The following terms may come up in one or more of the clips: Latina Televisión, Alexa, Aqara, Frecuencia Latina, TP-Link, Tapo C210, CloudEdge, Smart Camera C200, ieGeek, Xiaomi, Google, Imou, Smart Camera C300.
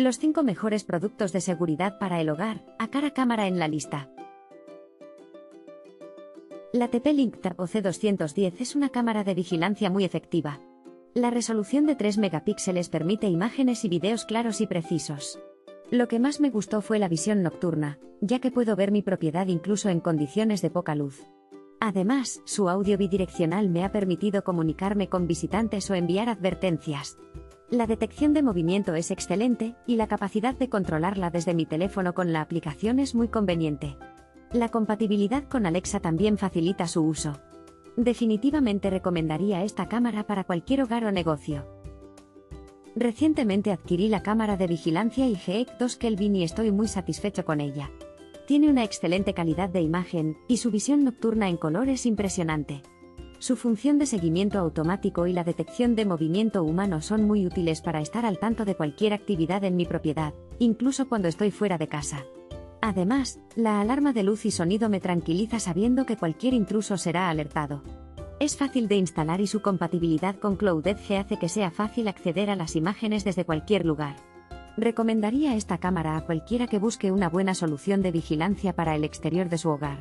Los 5 mejores productos de seguridad para el hogar, Aqara cámara en la lista. La TP-Link Tapo C210 es una cámara de vigilancia muy efectiva. La resolución de 3 megapíxeles permite imágenes y videos claros y precisos. Lo que más me gustó fue la visión nocturna, ya que puedo ver mi propiedad incluso en condiciones de poca luz. Además, su audio bidireccional me ha permitido comunicarme con visitantes o enviar advertencias. La detección de movimiento es excelente, y la capacidad de controlarla desde mi teléfono con la aplicación es muy conveniente. La compatibilidad con Alexa también facilita su uso. Definitivamente recomendaría esta cámara para cualquier hogar o negocio. Recientemente adquirí la cámara de vigilancia ieGeek 2 Kelvin y estoy muy satisfecho con ella. Tiene una excelente calidad de imagen, y su visión nocturna en color es impresionante. Su función de seguimiento automático y la detección de movimiento humano son muy útiles para estar al tanto de cualquier actividad en mi propiedad, incluso cuando estoy fuera de casa. Además, la alarma de luz y sonido me tranquiliza sabiendo que cualquier intruso será alertado. Es fácil de instalar y su compatibilidad con CloudEdge hace que sea fácil acceder a las imágenes desde cualquier lugar. Recomendaría esta cámara a cualquiera que busque una buena solución de vigilancia para el exterior de su hogar.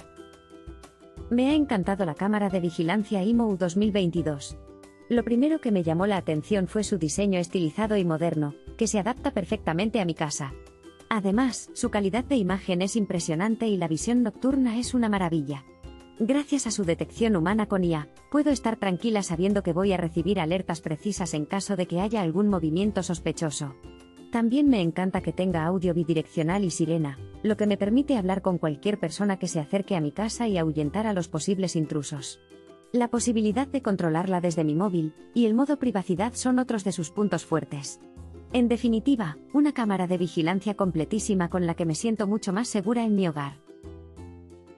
Me ha encantado la cámara de vigilancia Imou 2022. Lo primero que me llamó la atención fue su diseño estilizado y moderno, que se adapta perfectamente a mi casa. Además, su calidad de imagen es impresionante y la visión nocturna es una maravilla. Gracias a su detección humana con IA, puedo estar tranquila sabiendo que voy a recibir alertas precisas en caso de que haya algún movimiento sospechoso. También me encanta que tenga audio bidireccional y sirena, lo que me permite hablar con cualquier persona que se acerque a mi casa y ahuyentar a los posibles intrusos. La posibilidad de controlarla desde mi móvil, y el modo privacidad son otros de sus puntos fuertes. En definitiva, una cámara de vigilancia completísima con la que me siento mucho más segura en mi hogar.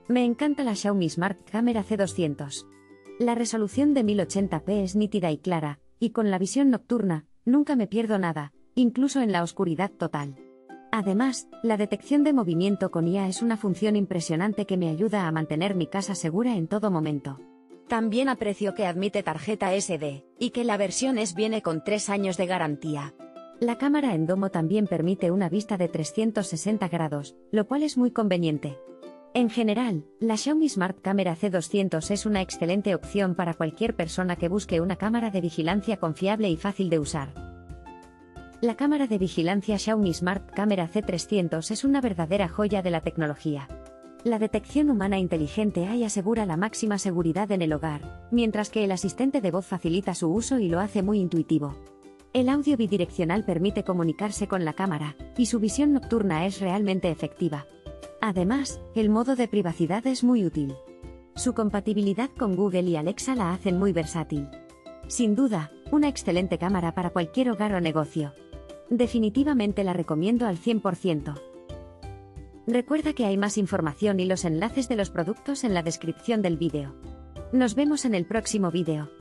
Me encanta la Xiaomi Smart Camera C200. La resolución de 1080p es nítida y clara, y con la visión nocturna, nunca me pierdo nada, incluso en la oscuridad total. Además, la detección de movimiento con IA es una función impresionante que me ayuda a mantener mi casa segura en todo momento. También aprecio que admite tarjeta SD, y que la versión S viene con 3 años de garantía. La cámara en domo también permite una vista de 360 grados, lo cual es muy conveniente. En general, la Xiaomi Smart Camera C200 es una excelente opción para cualquier persona que busque una cámara de vigilancia confiable y fácil de usar. La cámara de vigilancia Xiaomi Smart Camera C300 es una verdadera joya de la tecnología. La detección humana inteligente AI asegura la máxima seguridad en el hogar, mientras que el asistente de voz facilita su uso y lo hace muy intuitivo. El audio bidireccional permite comunicarse con la cámara, y su visión nocturna es realmente efectiva. Además, el modo de privacidad es muy útil. Su compatibilidad con Google y Alexa la hacen muy versátil. Sin duda, una excelente cámara para cualquier hogar o negocio. Definitivamente la recomiendo al 100%. Recuerda que hay más información y los enlaces de los productos en la descripción del vídeo. Nos vemos en el próximo vídeo.